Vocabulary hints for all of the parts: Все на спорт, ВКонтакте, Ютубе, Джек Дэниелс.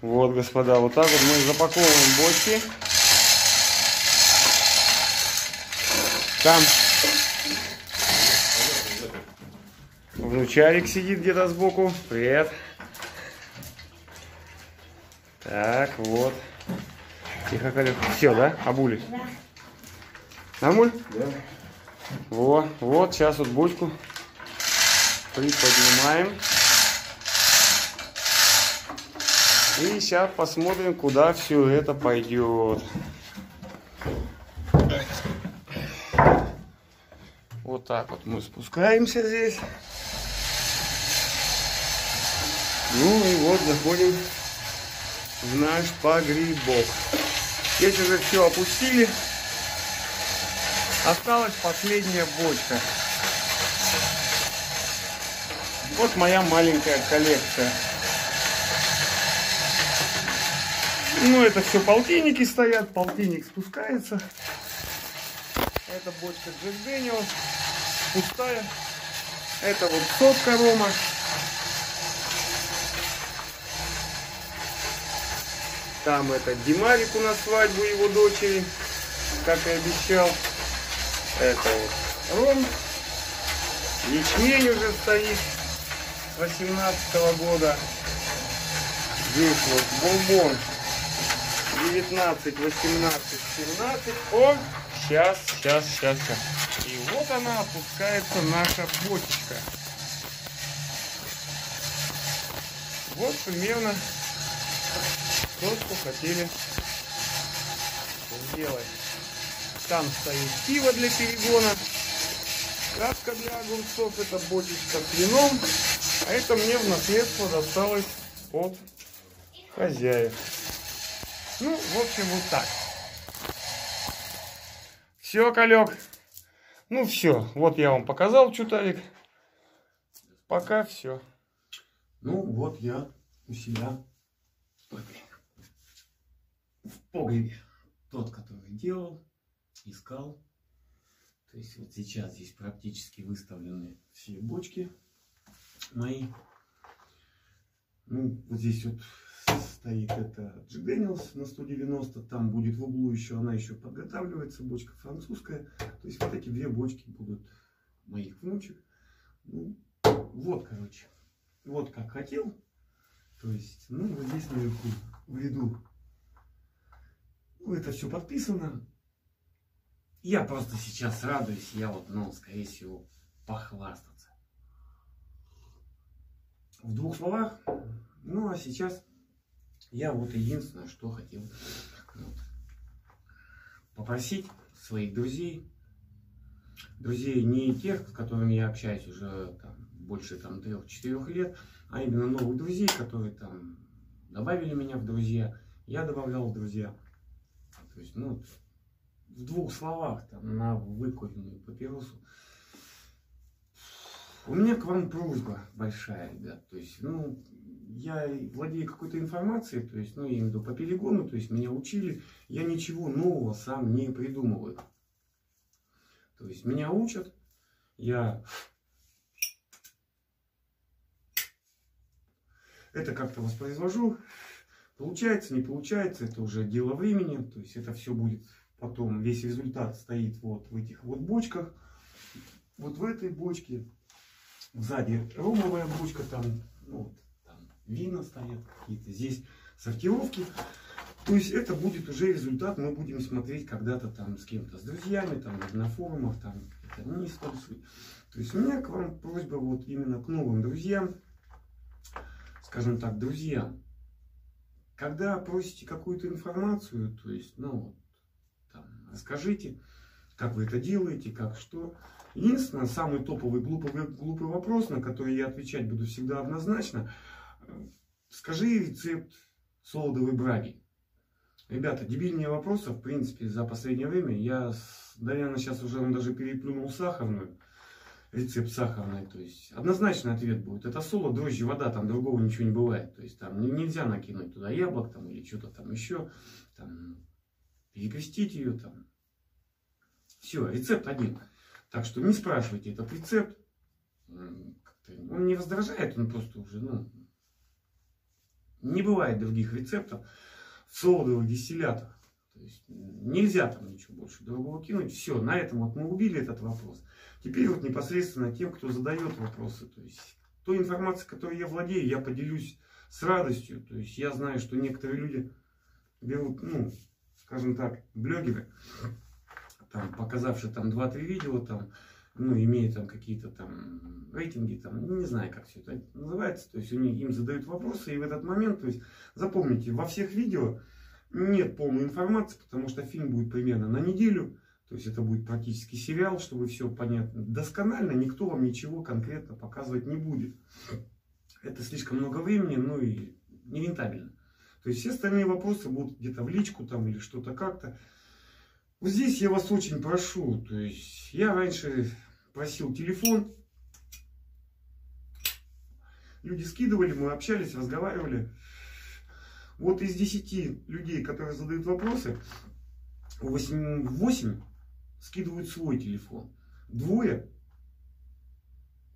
Вот, господа, вот так вот мы запаковываем бочки. Там внучарик сидит где-то сбоку. Привет. Так, вот. Тихо, коллег. Все, да? Обули? Да. Намуль? Да. Вот, вот, сейчас вот бочку приподнимаем. И сейчас посмотрим, куда все это пойдет. Вот так вот мы спускаемся здесь. Ну и вот заходим в наш погребок. Здесь уже все опустили. Осталась последняя бочка. Вот моя маленькая коллекция. Ну, это все полтинники стоят. Полтинник спускается. Это бочка Джек Дэниелс. Пустая. Это вот сотка рома. Там это Димарик у нас свадьбу его дочери. Как и обещал. Это вот ром. Ячмень уже стоит. С 18-го года. Здесь вот бомбон. 19, 18, 17. О, сейчас. И вот она опускается, наша бочечка. Вот примерно то, что хотели сделать. Там стоит пиво для перегона. Краска для огурцов. Это бочечка с вином. А это мне в наследство досталось от хозяев. Ну, в общем, вот так. Все, коллег. Ну, все. Вот я вам показал чутарик. Пока все. Ну, вот я у себя в погребе. Тот, который делал, искал. То есть, вот сейчас здесь практически выставлены все бочки мои. Ну, вот здесь вот стоит это Джек Дэниелс на 190, там будет в углу еще, она еще подготавливается, бочка французская. То есть вот эти две бочки будут моих внучек. Ну, вот, короче, вот как хотел. То есть, ну, вот здесь наверху, в ряду. Ну, это все подписано. Я просто сейчас радуюсь, я вот, ну, скорее всего, похвастаться. В двух словах, ну, а сейчас... Я вот единственное, что хотел вот попросить своих друзей не тех, с которыми я общаюсь уже там, больше 3-4 лет, а именно новых друзей, которые там добавили меня в друзья, я добавлял в друзья. То есть, ну, в двух словах там, на выкуренную папиросу. У меня к вам просьба большая, ребят, то есть, ну, я владею какой-то информацией, то есть, ну, я имею в виду по перегону, то есть, меня учили, я ничего нового сам не придумываю. То есть, меня учат, я... это как-то воспроизвожу, получается, не получается, это уже дело времени, то есть, это все будет потом, весь результат стоит вот в этих вот бочках, вот в этой бочке. Сзади ромовая бочка, там, ну, там вина стоят какие-то, здесь сортировки. То есть это будет уже результат, мы будем смотреть когда-то там с кем-то, с друзьями, там на форумах, там какие-то мини-спонсоры. То есть у меня к вам просьба вот именно к новым друзьям, скажем так, друзьям. Когда просите какую-то информацию, то есть, ну, там, расскажите, как вы это делаете, как что... Единственное, самый топовый глупый вопрос, на который я отвечать буду всегда однозначно. Скажи рецепт солодовой браги. Ребята, дебильнее вопросов, в принципе, за последнее время. Я, наверное, сейчас уже даже переплюнул сахарную. Рецепт сахарной. То есть однозначный ответ будет. Это соло, дрожжи, вода, там другого ничего не бывает. То есть там нельзя накинуть туда яблок там, или что-то там еще. Там, перекрестить ее. Там. Все, рецепт один. Так что не спрашивайте этот рецепт, он не раздражает, он просто уже, ну, Не бывает других рецептов. Солодового дистиллята. То есть нельзя там ничего больше другого кинуть. Все, на этом вот мы убили этот вопрос. Теперь вот непосредственно тем, кто задает вопросы. То есть той информацией, которой я владею, я поделюсь с радостью. То есть я знаю, что некоторые люди берут, ну, скажем так, блогеры, там, показавшие там 2-3 видео, там, ну, имея там какие-то там рейтинги, там, не знаю, как все это называется. То есть им задают вопросы, и в этот момент, то есть, запомните, во всех видео нет полной информации, потому что фильм будет примерно на неделю, то есть это будет практически сериал, чтобы все понятно. Досконально никто вам ничего конкретно показывать не будет. Это слишком много времени, ну и нерентабельно. То есть все остальные вопросы будут где-то в личку там или что-то как-то. Вот здесь я вас очень прошу, то есть я раньше просил телефон, люди скидывали, мы общались, разговаривали. Вот из 10 людей, которые задают вопросы, 8 скидывают свой телефон. 2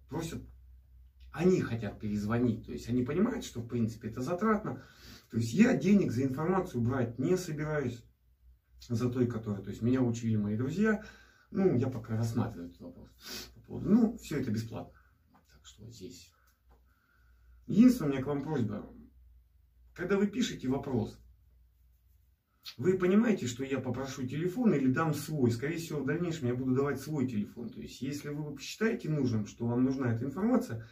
просят, они хотят перезвонить. То есть они понимают, что в принципе это затратно. То есть я денег за информацию брать не собираюсь. За той, которая, то есть меня учили мои друзья. Ну, я пока рассматриваю этот вопрос. Ну, все это бесплатно. Так что вот здесь. Единственное, у меня к вам просьба. Когда вы пишете вопрос, вы понимаете, что я попрошу телефон или дам свой. Скорее всего, в дальнейшем я буду давать свой телефон. То есть, если вы посчитаете нужным, что вам нужна эта информация,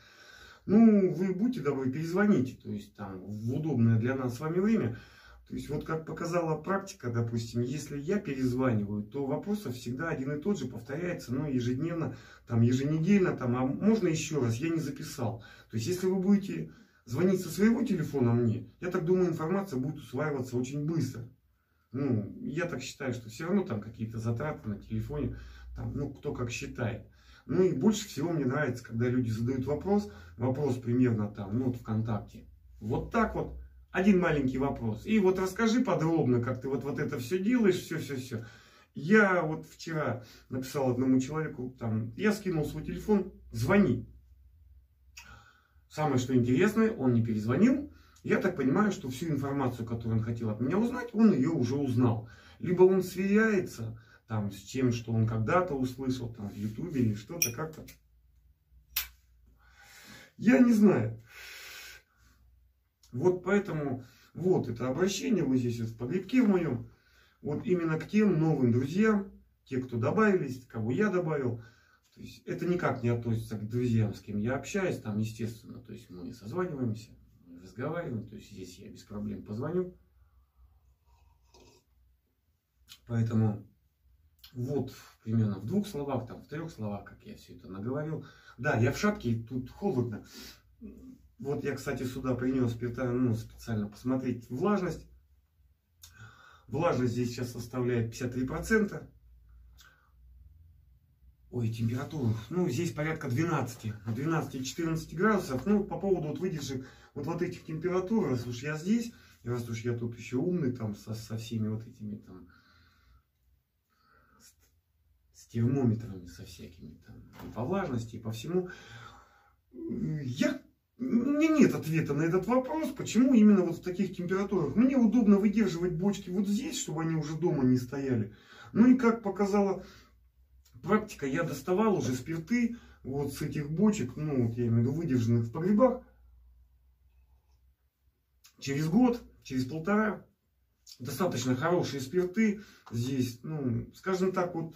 ну, вы будьте добры, перезвоните. То есть, там, в удобное для нас с вами время. То есть, вот как показала практика, допустим, если я перезваниваю, то вопросов всегда один и тот же повторяется, ну, ежедневно, там, еженедельно, там, а можно еще раз, я не записал. То есть, если вы будете звонить со своего телефона мне, я так думаю, информация будет усваиваться очень быстро. Ну, я так считаю, что все равно там какие-то затраты на телефоне, там, ну, кто как считает. Ну, и больше всего мне нравится, когда люди задают вопрос примерно там, ну, вот ВКонтакте. Вот так вот, один маленький вопрос. И вот расскажи подробно, как ты вот это все делаешь, все. Я вот вчера написал одному человеку, там, я скинул свой телефон, звони. Самое, что интересное, он не перезвонил. Я так понимаю, что всю информацию, которую он хотел от меня узнать, он ее уже узнал. Либо он сверяется там, с тем, что он когда-то услышал там, в Ютубе или что-то как-то. Я не знаю. Вот поэтому, вот это обращение, вы здесь в погребке в моем, вот именно к тем новым друзьям, те, кто добавились, кого я добавил. То есть это никак не относится к друзьям, с кем я общаюсь, там, естественно, то есть мы созваниваемся, разговариваем, то есть здесь я без проблем позвоню. Поэтому вот примерно в 2 словах, там, в 3 словах, как я все это наговорил. Да, я в шапке, и тут холодно. Вот я, кстати, сюда принес ну, специально посмотреть влажность. Влажность здесь сейчас составляет 53%. Ой, температуру. Ну, здесь порядка 12-14 градусов. Ну, по поводу вот выдержек вот этих температур, раз уж я здесь, раз уж я тут еще умный, там, со всеми вот этими, там, с термометрами, со всякими, там, и по влажности, и по всему. У меня нет ответа на этот вопрос, почему именно вот в таких температурах. Мне удобно выдерживать бочки вот здесь, чтобы они уже дома не стояли. Ну и как показала практика, я доставал уже спирты вот с этих бочек, ну вот я имею в виду выдержанных в погребах. Через год, через 1,5 достаточно хорошие спирты здесь, ну скажем так вот,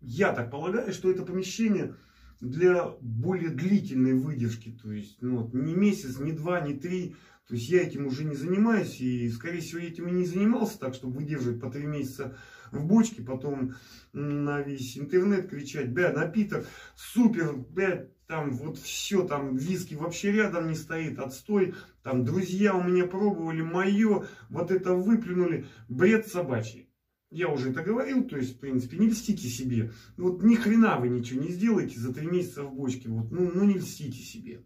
я так полагаю, что это помещение для более длительной выдержки, то есть ну, вот, не месяц, не 2, не 3, то есть я этим уже не занимаюсь и скорее всего я этим и не занимался, так чтобы выдерживать по 3 месяца в бочке, потом на весь интернет кричать, бля, напиток супер, бля, там вот все, там виски вообще рядом не стоит, отстой, там друзья у меня пробовали, мое, вот это выплюнули, бред собачий. Я уже это говорил, то есть, в принципе, не льстите себе. Вот ни хрена вы ничего не сделаете за 3 месяца в бочке. Вот, ну не льстите себе.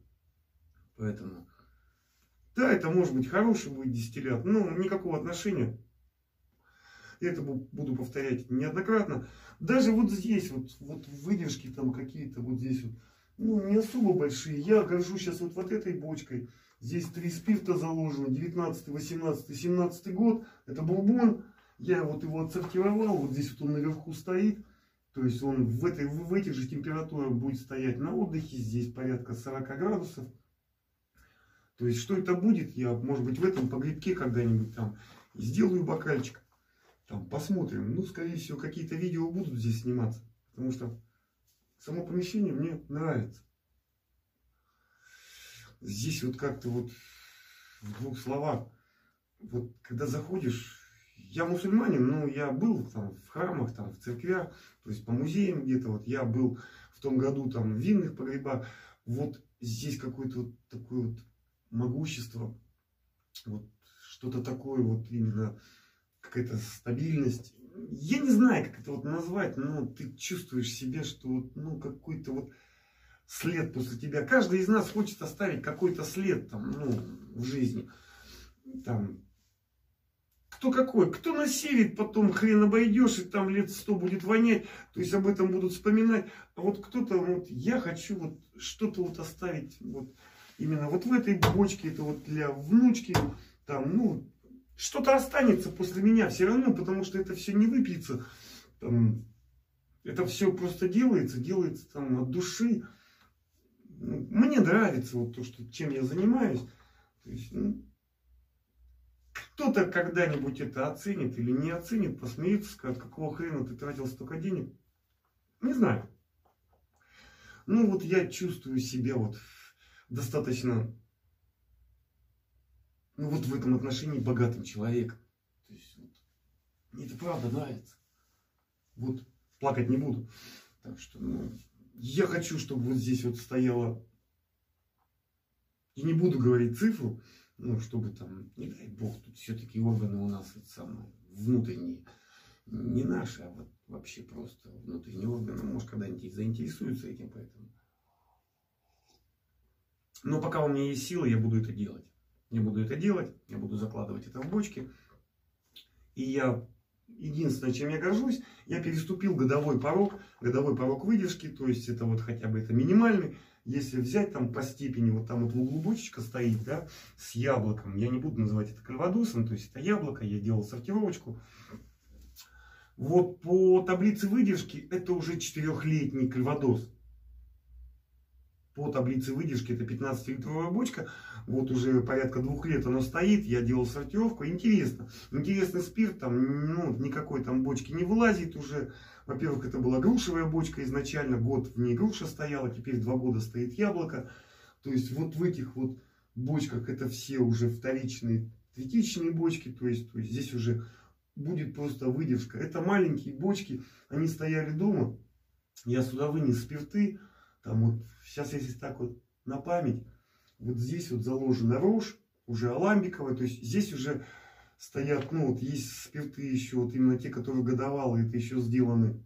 Поэтому, да, это может быть хороший будет дистиллят, но никакого отношения. Я это буду повторять неоднократно. Даже вот здесь, вот выдержки там какие-то, вот здесь вот, ну, не особо большие. Я горжусь сейчас вот этой бочкой. Здесь 3 спирта заложено. 19, 18, 17 год. Это бурбон. Я вот его отсортировал. Вот здесь вот он наверху стоит. То есть он в этих же температурах будет стоять на отдыхе. Здесь порядка 40 градусов. То есть что это будет? Я, может быть, в этом погребке когда-нибудь там сделаю бокальчик. Там посмотрим. Ну, скорее всего, какие-то видео будут здесь сниматься. Потому что само помещение мне нравится. Здесь вот как-то вот в двух словах. Вот когда заходишь, я мусульманин, но я был там в храмах, там в церквях, то есть по музеям где-то. Вот я был в том году там в винных погребах. Вот здесь какое-то вот такое вот могущество, вот что-то такое вот именно, какая-то стабильность. Я не знаю, как это вот назвать, но ты чувствуешь себе, что вот, ну, какой-то вот след после тебя. Каждый из нас хочет оставить какой-то след там, ну, в жизни. Там, кто какой, кто насилит, потом хрен обойдешь, и там лет 100 будет вонять. То есть об этом будут вспоминать. А вот кто-то, вот я хочу вот что-то вот оставить вот именно вот в этой бочке. Это вот для внучки, там, ну, что-то останется после меня все равно, потому что это все не выпьется. Там, это все просто делается там от души. Мне нравится вот то, что, чем я занимаюсь. То есть, ну, кто-то когда-нибудь это оценит или не оценит, посмеется, скажет, какого хрена ты тратил столько денег. Не знаю. Ну вот я чувствую себя вот достаточно... Ну вот в этом отношении богатым человеком. То есть, вот, мне это правда нравится. Вот плакать не буду. Так что, ну, я хочу, чтобы вот здесь вот стояло. И не буду говорить цифру, ну, чтобы там, не дай бог, тут все-таки органы у нас вот самые внутренние. Не наши, а вот вообще просто внутренние органы. Может, когда-нибудь заинтересуются этим, поэтому. Но пока у меня есть силы, я буду это делать. Я буду это делать, я буду закладывать это в бочки. И я, единственное, чем я горжусь, я переступил годовой порог выдержки, то есть это вот хотя бы это минимальный. Если взять там по степени, вот там вот углубочечка стоит, да, с яблоком, я не буду называть это кальвадосом, то есть это яблоко, я делал сортировочку. Вот по таблице выдержки это уже 4-летний кальвадос. По таблице выдержки это 15-литровая бочка. Вот уже порядка 2 лет она стоит. Я делал сортировку. Интересно. Интересный спирт. Там, ну, никакой там бочки не вылазит уже. Во-первых, это была грушевая бочка изначально. Год в ней груша стояла. Теперь 2 года стоит яблоко. То есть вот в этих вот бочках это все уже вторичные, третичные бочки. То есть здесь уже будет просто выдержка. Это маленькие бочки. Они стояли дома. Я сюда вынес спирты. Там вот, сейчас если так вот на память, вот здесь вот заложена рожь, уже аламбиковая, то есть здесь уже стоят, ну вот есть спирты еще, вот именно те, которые годовалые, это еще сделаны,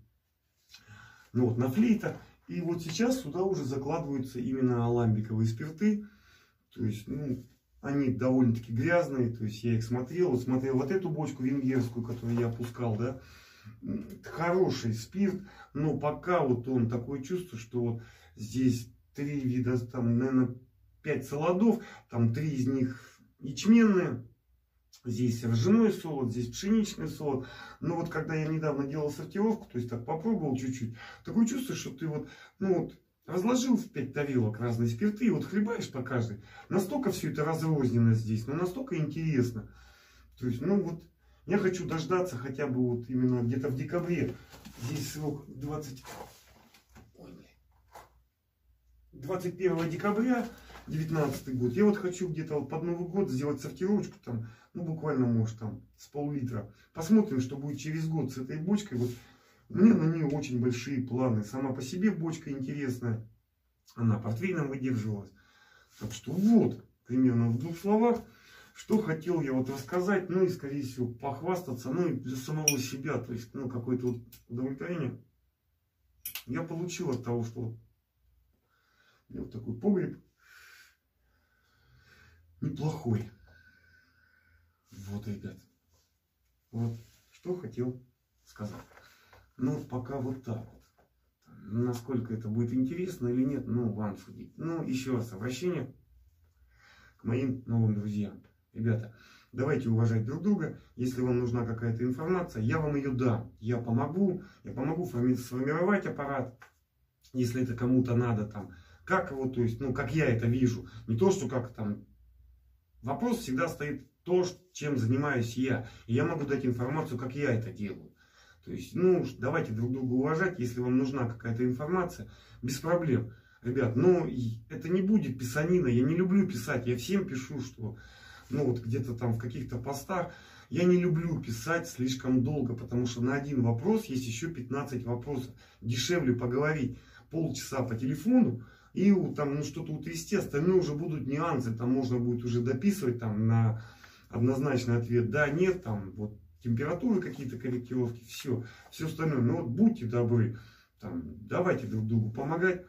ну вот на флейта. И вот сейчас сюда уже закладываются именно аламбиковые спирты, то есть, ну, они довольно-таки грязные, то есть я их смотрел вот эту бочку венгерскую, которую я опускал, да, хороший спирт, но пока вот он такое чувство, что вот здесь 3 вида, там, наверное, 5 солодов, там 3 из них ячменные, здесь ржаной солод, здесь пшеничный солод. Но вот когда я недавно делал сортировку, то есть так попробовал чуть-чуть, такое чувство, что ты вот, ну вот, разложил в 5 тарелок разные спирты, и вот хлебаешь по каждой. Настолько все это разрознено здесь, но настолько интересно. То есть, ну вот, я хочу дождаться хотя бы вот именно где-то в декабре. Здесь срок 21 декабря 2019 год. Я вот хочу где-то вот под Новый год сделать сортировочку там, ну буквально, может, там с пол-литра. Посмотрим, что будет через год с этой бочкой. Вот мне на нее очень большие планы. Сама по себе бочка интересная. Она портвейном выдерживалась. Так что вот, примерно в 2 словах. Что хотел я вот рассказать, ну и, скорее всего, похвастаться, ну и для самого себя, то есть, ну, какое-то вот удовлетворение я получил от того, что вот такой погреб неплохой. Вот, ребят, вот что хотел сказать. Ну, пока вот так вот. насколько это будет интересно или нет, ну, вам судить. Ну, еще раз обращение к моим новым друзьям. Ребята, давайте уважать друг друга. Если вам нужна какая-то информация, я вам ее дам. Я помогу сформировать аппарат, если это кому-то надо, там, как его, то есть, ну, как я это вижу. Не то, что как там... Вопрос всегда стоит то, чем занимаюсь я. И я могу дать информацию, как я это делаю. То есть, ну, давайте друг друга уважать. Если вам нужна какая-то информация, без проблем. Ребят, но это не будет писанина. Я не люблю писать. Я всем пишу, что... Ну, вот где-то там в каких-то постах. Я не люблю писать слишком долго, потому что на один вопрос есть еще 15 вопросов. Дешевле поговорить полчаса по телефону и там, ну, что-то утрясти. Остальные уже будут нюансы. Там можно будет уже дописывать там на однозначный ответ. Да, нет, там вот температуры какие-то, корректировки, все остальное. Но вот будьте добры, там, давайте друг другу помогать.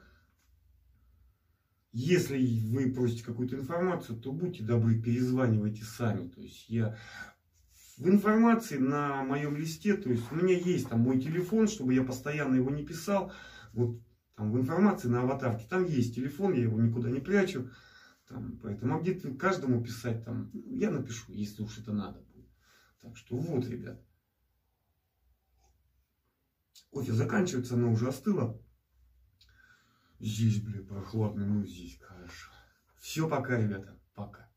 Если вы просите какую-то информацию, то будьте добры, перезванивайте сами. То есть я в информации на моем листе, то есть у меня есть там мой телефон, чтобы я постоянно его не писал. Вот там в информации на аватарке, там есть телефон, я его никуда не прячу. Там, поэтому где-то каждому писать, там, я напишу, если уж это надо будет. Так что вот, ребят. Кофе заканчивается, оно уже остыло. Здесь, блин, прохладно, ну здесь хорошо. Все, пока, ребята, пока.